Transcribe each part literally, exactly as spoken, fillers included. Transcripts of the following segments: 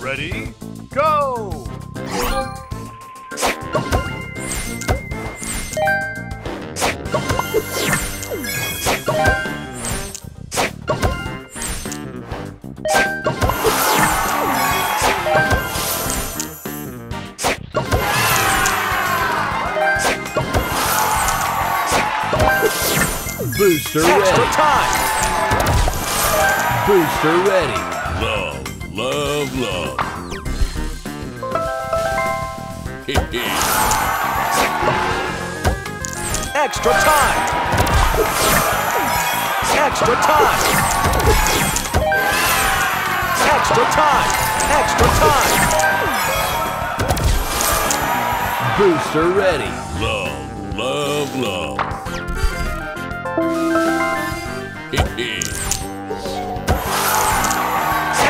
Ready, go! Booster ready. Extra time. Booster ready. Love, love, love. Extra time. Extra time. Extra time. Extra time. Booster ready. Love, love, love.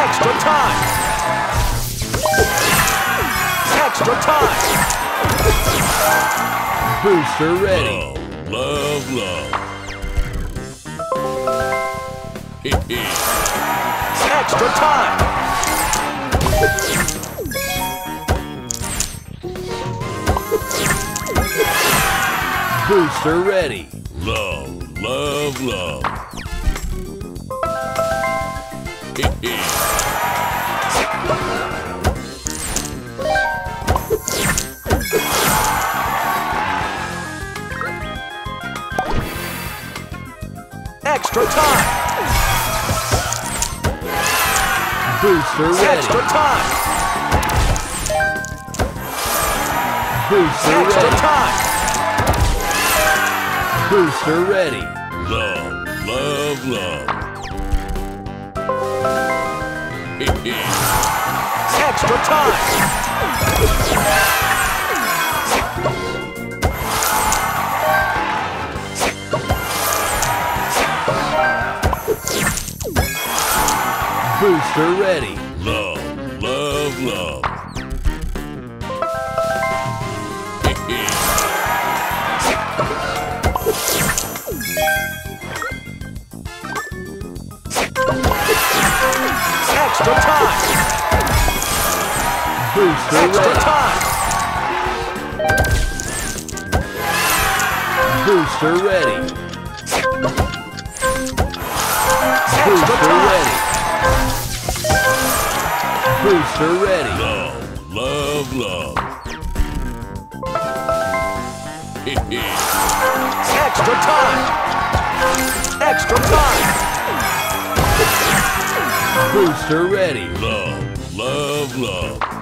Extra time! Extra time! Booster ready! Love, love, love! Extra time! Booster ready! Love, love, love! Extra time. Booster ready. Extra time. Booster Extra ready. Time. Booster ready. Love, love, love. Extra time. Booster ready. Love, love, love. Extra time. Booster Extra ready. Time. Booster ready. Extra Booster time. Ready. Booster ready. Love, love, love. Extra time. Extra time. Booster ready. Love, love, love.